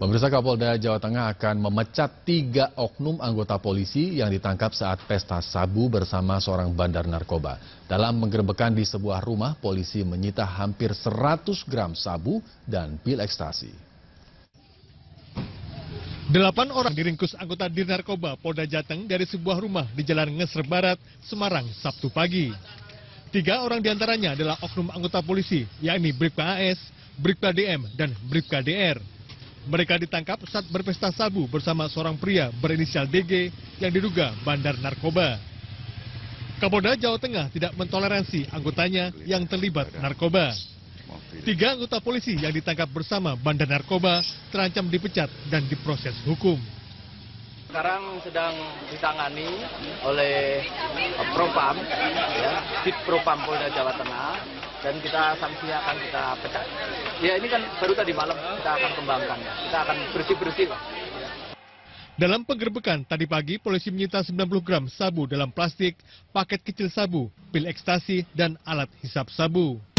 Pemirsa, Kapolda Jawa Tengah akan memecat 3 oknum anggota polisi yang ditangkap saat pesta sabu bersama seorang bandar narkoba. Dalam penggerebekan di sebuah rumah, polisi menyita hampir 100 gram sabu dan pil ekstasi. 8 orang diringkus anggota Dirnarkoba Polda Jateng dari sebuah rumah di Jalan Ngeser Barat, Semarang, Sabtu pagi. 3 orang diantaranya adalah oknum anggota polisi, yakni Bribka AS, Bribka DM, dan Bribka DR. Mereka ditangkap saat berpesta sabu bersama seorang pria berinisial DG yang diduga bandar narkoba. Kapolda Jawa Tengah tidak mentoleransi anggotanya yang terlibat narkoba. 3 anggota polisi yang ditangkap bersama bandar narkoba terancam dipecat dan diproses hukum. Sekarang sedang ditangani oleh Propam, Ditpropam Polda Jawa Tengah. Dan kita sanksinya akan kita pecat. Ya, ini kan baru tadi malam kita akan kembangkan. Kita akan bersih-bersih lah. Dalam penggerbekan tadi pagi, polisi menyita 90 gram sabu dalam plastik, paket kecil sabu, pil ekstasi, dan alat hisap sabu.